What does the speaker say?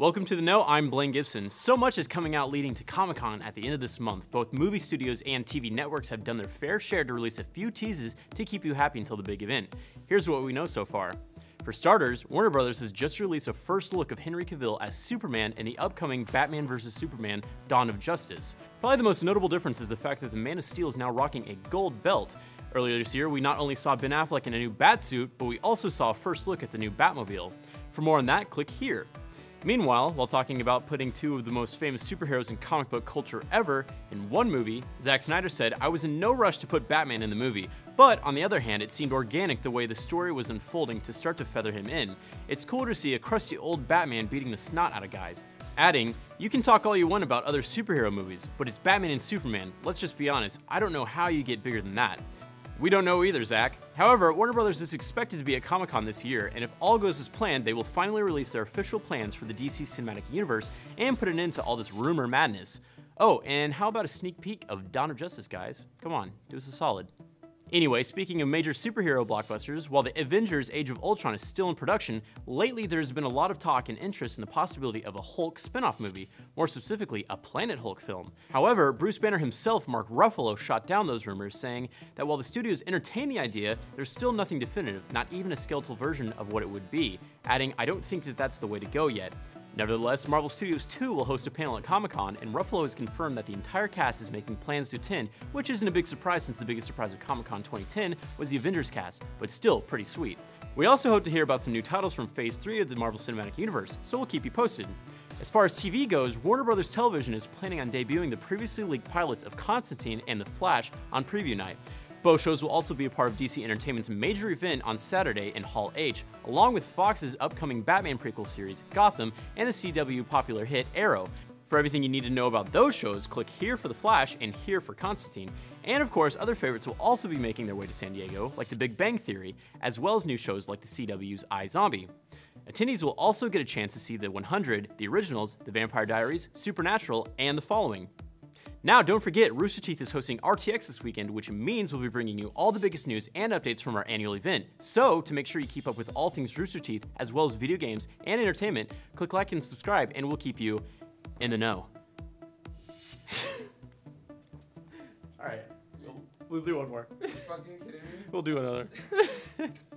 Welcome to The Know, I'm Blaine Gibson. So much is coming out leading to Comic-Con at the end of this month. Both movie studios and TV networks have done their fair share to release a few teases to keep you happy until the big event. Here's what we know so far. For starters, Warner Brothers has just released a first look of Henry Cavill as Superman in the upcoming Batman v Superman Dawn of Justice. Probably the most notable difference is the fact that the Man of Steel is now rocking a gold belt. Earlier this year, we not only saw Ben Affleck in a new Batsuit, but we also saw a first look at the new Batmobile. For more on that, click here. Meanwhile, while talking about putting two of the most famous superheroes in comic book culture ever in one movie, Zack Snyder said, "I was in no rush to put Batman in the movie, but on the other hand, it seemed organic the way the story was unfolding to start to feather him in. It's cooler to see a crusty old Batman beating the snot out of guys." Adding, "You can talk all you want about other superhero movies, but it's Batman and Superman. Let's just be honest, I don't know how you get bigger than that." We don't know either, Zack. However, Warner Brothers is expected to be at Comic-Con this year, and if all goes as planned, they will finally release their official plans for the DC Cinematic Universe and put an end to all this rumor madness. Oh, and how about a sneak peek of Dawn of Justice, guys? Come on, do us a solid. Anyway, speaking of major superhero blockbusters, while the Avengers Age of Ultron is still in production, lately there's been a lot of talk and interest in the possibility of a Hulk spin-off movie, more specifically a Planet Hulk film. However, Bruce Banner himself, Mark Ruffalo, shot down those rumors, saying that while the studios entertain the idea, there's still nothing definitive, not even a skeletal version of what it would be, adding, "I don't think that that's the way to go yet." Nevertheless, Marvel Studios too will host a panel at Comic-Con, and Ruffalo has confirmed that the entire cast is making plans to attend, which isn't a big surprise since the biggest surprise of Comic-Con 2010 was the Avengers cast, but still pretty sweet. We also hope to hear about some new titles from Phase 3 of the Marvel Cinematic Universe, so we'll keep you posted. As far as TV goes, Warner Brothers Television is planning on debuting the previously leaked pilots of Constantine and The Flash on preview night. Both shows will also be a part of DC Entertainment's major event on Saturday in Hall H, along with Fox's upcoming Batman prequel series, Gotham, and the CW popular hit, Arrow. For everything you need to know about those shows, click here for The Flash and here for Constantine. And of course, other favorites will also be making their way to San Diego, like The Big Bang Theory, as well as new shows like the CW's iZombie. Attendees will also get a chance to see The 100, The Originals, The Vampire Diaries, Supernatural, and The Following. Now, don't forget, Rooster Teeth is hosting RTX this weekend, which means we'll be bringing you all the biggest news and updates from our annual event. So, to make sure you keep up with all things Rooster Teeth, as well as video games and entertainment, click like and subscribe, and we'll keep you in the know. All right, we'll do one more. Are you fucking kidding me? We'll do another.